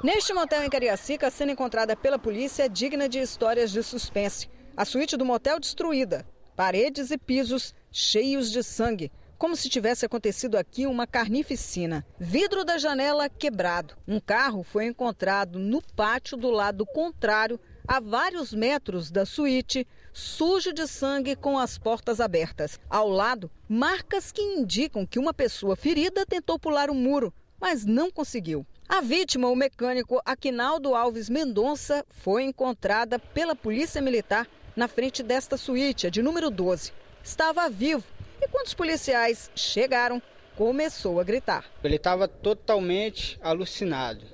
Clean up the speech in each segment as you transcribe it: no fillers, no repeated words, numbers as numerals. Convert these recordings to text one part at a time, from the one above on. Neste motel em Cariacica, a cena encontrada pela polícia é digna de histórias de suspense. A suíte do motel destruída, paredes e pisos cheios de sangue, como se tivesse acontecido aqui uma carnificina. Vidro da janela quebrado. Um carro foi encontrado no pátio do lado contrário, a vários metros da suíte, sujo de sangue com as portas abertas. Ao lado, marcas que indicam que uma pessoa ferida tentou pular o muro, mas não conseguiu. A vítima, o mecânico Aquinaldo Alves Mendonça, foi encontrada pela Polícia Militar na frente desta suíte, a de número 12. Estava vivo e quando os policiais chegaram, começou a gritar. Ele estava totalmente alucinado,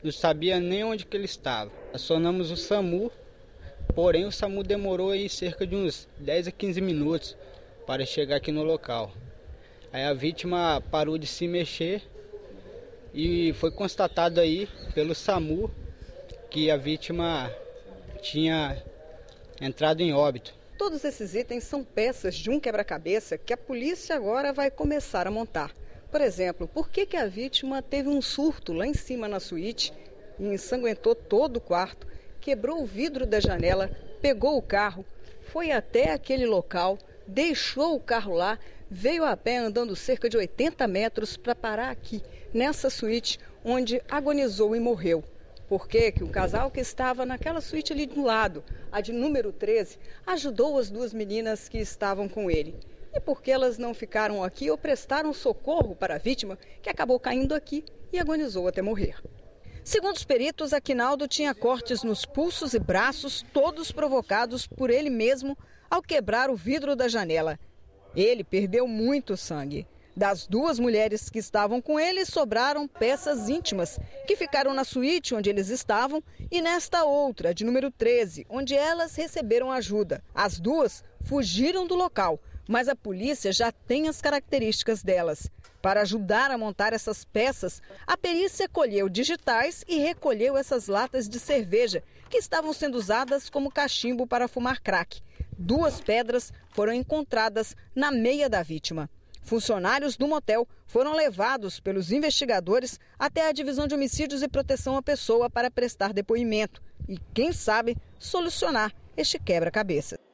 não sabia nem onde que ele estava. Acionamos o SAMU, porém o SAMU demorou aí cerca de uns 10 a 15 minutos para chegar aqui no local. Aí a vítima parou de se mexer. E foi constatado aí pelo SAMU que a vítima tinha entrado em óbito. Todos esses itens são peças de um quebra-cabeça que a polícia agora vai começar a montar. Por exemplo, por que a vítima teve um surto lá em cima na suíte e ensanguentou todo o quarto, quebrou o vidro da janela, pegou o carro, foi até aquele local, deixou o carro lá, veio a pé andando cerca de 80 metros para parar aqui, nessa suíte onde agonizou e morreu. Por quê? Que o casal que estava naquela suíte ali do lado, a de número 13, ajudou as duas meninas que estavam com ele. E por que elas não ficaram aqui ou prestaram socorro para a vítima, que acabou caindo aqui e agonizou até morrer? Segundo os peritos, Aquinaldo tinha cortes nos pulsos e braços, todos provocados por ele mesmo ao quebrar o vidro da janela. Ele perdeu muito sangue. Das duas mulheres que estavam com ele, sobraram peças íntimas, que ficaram na suíte onde eles estavam e nesta outra, de número 13, onde elas receberam ajuda. As duas fugiram do local, mas a polícia já tem as características delas. Para ajudar a montar essas peças, a perícia colheu digitais e recolheu essas latas de cerveja, que estavam sendo usadas como cachimbo para fumar crack. Duas pedras foram encontradas na meia da vítima. Funcionários do motel foram levados pelos investigadores até a Divisão de Homicídios e Proteção à Pessoa para prestar depoimento e, quem sabe, solucionar este quebra-cabeça.